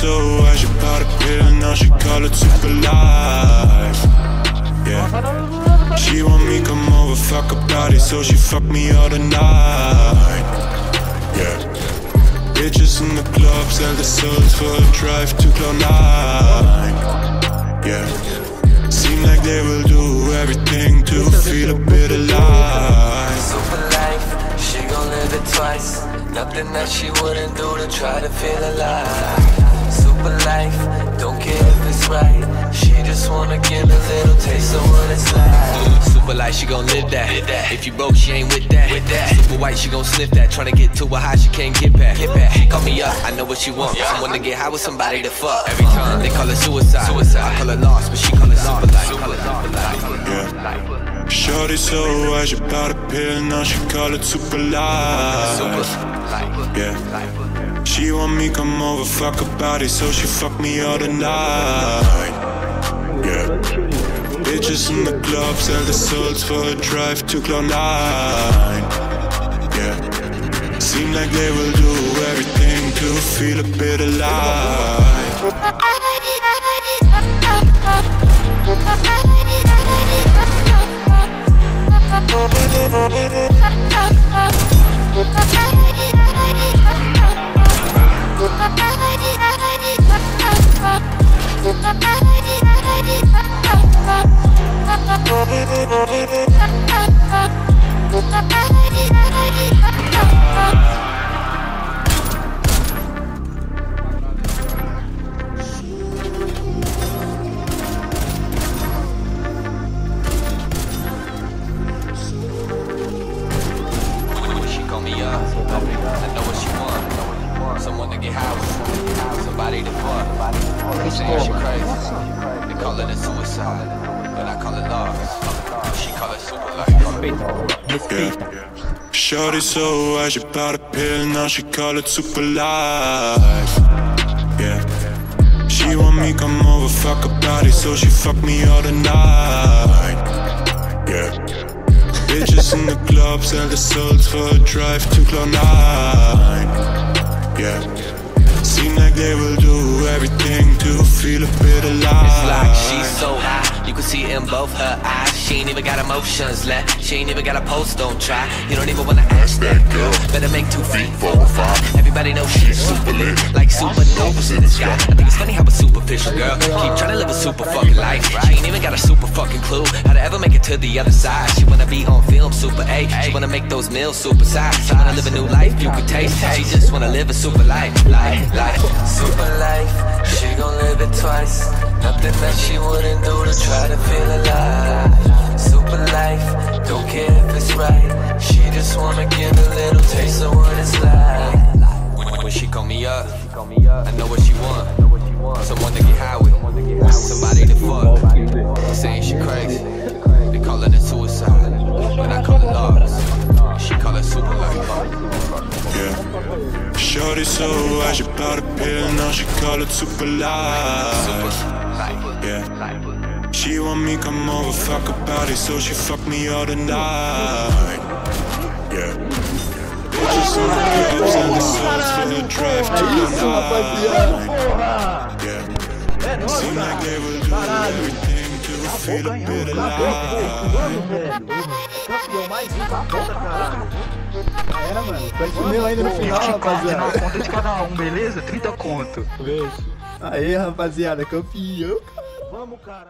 So agitada with her, now she call it super life. Yeah, she want me come over, fuck her body, so she fuck me all the night. Yeah, bitches in the club sell their souls for a drive to Cloud 9. Yeah, seem like they will do everything to feel a bit alive. Super life, she gon' live it twice. Nothing that she wouldn't do to try to feel alive. Super life, don't care if it's right. She just wanna get a little taste of what it's like. Super life, she gon' live that. If you broke, she ain't with that. Super white, she gon' sniff that. Tryna get to a high, she can't get back. She call me up, I know what she wants. I wanna get high with somebody to fuck. Every time they call her suicide. I call her lost, but she call her super life. Yeah. Shorty so wise, she bought a pill, now she call it super life. Yeah. She want me come over, fuck her body, so she fuck me all the night. Yeah, bitches in the club sell their souls for a drive to Cloud 9. Yeah, seem like they will do everything to feel a bit alive. She called me up, I know what she wants. Someone to get high with, somebody to fuck. They saying she crazy, they call it a suicide, but I call it love. She call it super life. Shorty so wise, she bought a pill, now she call it super life. Yeah, she want me come over, fuck her body, so she fuck me all the night. Yeah, bitches in the club sell their souls for a drive to Cloud 9. Yeah. Seem like they will do everything to feel a bit alive. It's like she's so high, you can see it in both her eyes. She ain't even got emotions left, she ain't even got a pulse, don't try. You don't even wanna ask that girl, better make 2, 3, 4, 5. Everybody knows she's super lit, like supernovas in the sky. I think it's funny how a superficial girl keep trying to live a super fucking life. She ain't even got a super fucking clue how to ever make it to the other side. She wanna be on film, super A. She wanna make those meals super size. She wanna live a new life, you can taste. She just wanna live a super life. Super life, she gon' live it twice. Nothing that she wouldn't do to try to feel alive. Super life, don't care if it's right. She just wanna get a little taste of what it's like. When she call me up, I know what she want. Someone to get high with, somebody to fuck. They saying she crazy, they call it a suicide, but I call it love. She call it super life. Yeah, shorty so wise, she bought a pill, now she call it super life. Yeah, she want me come over, fuck her body, so she fuck me all the night. Yeah. Conta de cada um, beleza? 30 conto. Aê, rapaziada, campeão. Vamos, cara.